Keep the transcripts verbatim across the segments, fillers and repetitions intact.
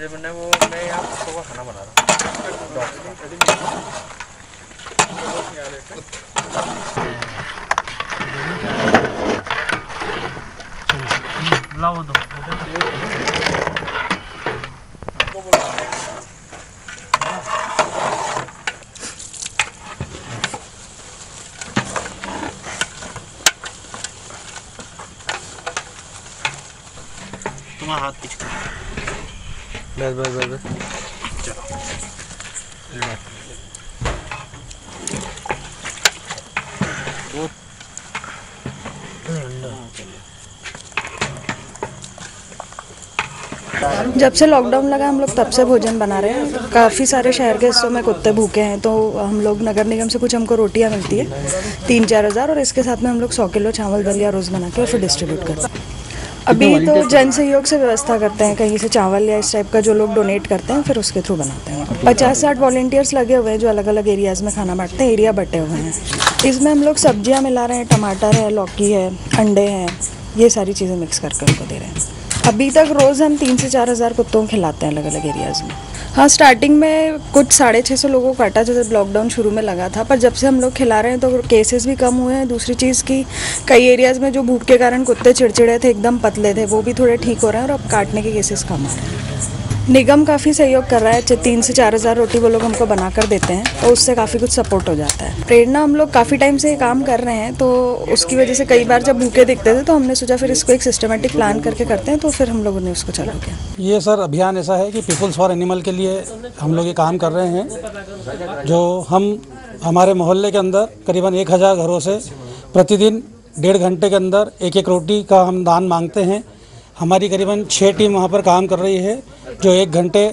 ये बने वो मैं यहाँ कुत्तों का खाना बना रहा हूँ। लाओ दो हाथ बस बस बस बस चलो वो जब से लॉकडाउन लगा हम लोग तब से भोजन बना रहे हैं। काफ़ी सारे शहर के हिस्सों में कुत्ते भूखे हैं तो हम लोग नगर निगम से कुछ हमको रोटियां मिलती है तीन चार हज़ार और इसके साथ में हम लोग सौ किलो चावल दलिया रोज़ बना के और फिर डिस्ट्रीब्यूट करते हैं। अभी तो जन सहयोग से व्यवस्था करते हैं, कहीं से चावल या इस टाइप का जो लोग डोनेट करते हैं फिर उसके थ्रू बनाते हैं। पचास साठ वॉलंटियर्स लगे हुए हैं जो अलग अलग एरियाज़ में खाना बांटते हैं। एरिया बटे हुए हैं, इसमें हम लोग सब्जियां मिला रहे हैं, टमाटर है, लौकी है, अंडे हैं, ये सारी चीज़ें मिक्स करके उनको दे रहे हैं। अभी तक रोज़ हम तीन से चार हज़ार कुत्तों को खिलाते हैं अलग अलग एरियाज़ में। हाँ, स्टार्टिंग में कुछ साढ़े छः सौ लोगों को काटा जो जब लॉकडाउन शुरू में लगा था, पर जब से हम लोग खिला रहे हैं तो केसेस भी कम हुए हैं। दूसरी चीज़ की कई एरियाज़ में जो भूख के कारण कुत्ते चिड़चिड़े थे, एकदम पतले थे, वो भी थोड़े ठीक हो रहे हैं और अब काटने के केसेस कम आ रहे हैं। निगम काफ़ी सहयोग कर रहा है, तीन से चार हज़ार रोटी वो लोग हमको बना कर देते हैं तो उससे काफ़ी कुछ सपोर्ट हो जाता है। प्रेरणा हम लोग काफ़ी टाइम से ये काम कर रहे हैं तो उसकी वजह से कई बार जब भूखे दिखते थे तो हमने सोचा फिर इसको एक सिस्टमेटिक प्लान करके करते हैं, तो फिर हम लोगों ने उसको चालू किया। ये सर अभियान ऐसा है कि पीपल्स फॉर एनिमल के लिए हम लोग ये काम कर रहे हैं, जो हम हमारे मोहल्ले के अंदर करीबन एक हज़ार घरों से प्रतिदिन डेढ़ घंटे के अंदर एक एक रोटी का हम दान मांगते हैं। हमारी करीबन छः टीम वहाँ पर काम कर रही है जो एक घंटे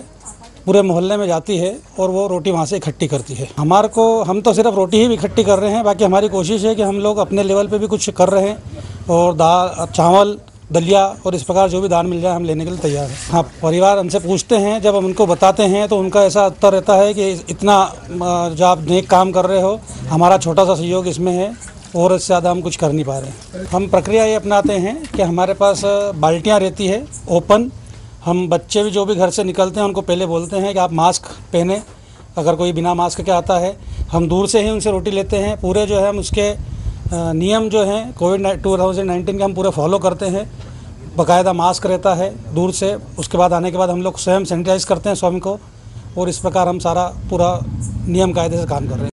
पूरे मोहल्ले में जाती है और वो रोटी वहाँ से इकट्ठी करती है। हमारे को हम तो सिर्फ रोटी ही इकट्ठी कर रहे हैं, बाकी हमारी कोशिश है कि हम लोग अपने लेवल पर भी कुछ कर रहे हैं और दाल चावल दलिया और इस प्रकार जो भी दान मिल जाए हम लेने के लिए तैयार हैं। हाँ, परिवार हमसे पूछते हैं, जब हम उनको बताते हैं तो उनका ऐसा उत्तर रहता है कि इतना जो आप नेक काम कर रहे हो, हमारा छोटा सा सहयोग इसमें है और इससे ज़्यादा हम कुछ कर नहीं पा रहे हैं। हम प्रक्रिया ये अपनाते हैं कि हमारे पास बाल्टियाँ रहती है ओपन, हम बच्चे भी जो भी घर से निकलते हैं उनको पहले बोलते हैं कि आप मास्क पहने, अगर कोई बिना मास्क के आता है हम दूर से ही उनसे रोटी लेते हैं। पूरे जो है हम उसके नियम जो हैं कोविड टू थाउजेंड नाइनटीन के हम पूरे फॉलो करते हैं। बाकायदा मास्क रहता है दूर से, उसके बाद आने के बाद हम लोग स्वयं सैनिटाइज़ करते हैं स्वयं को, और इस प्रकार हम सारा पूरा नियम कायदे से काम कर रहे हैं।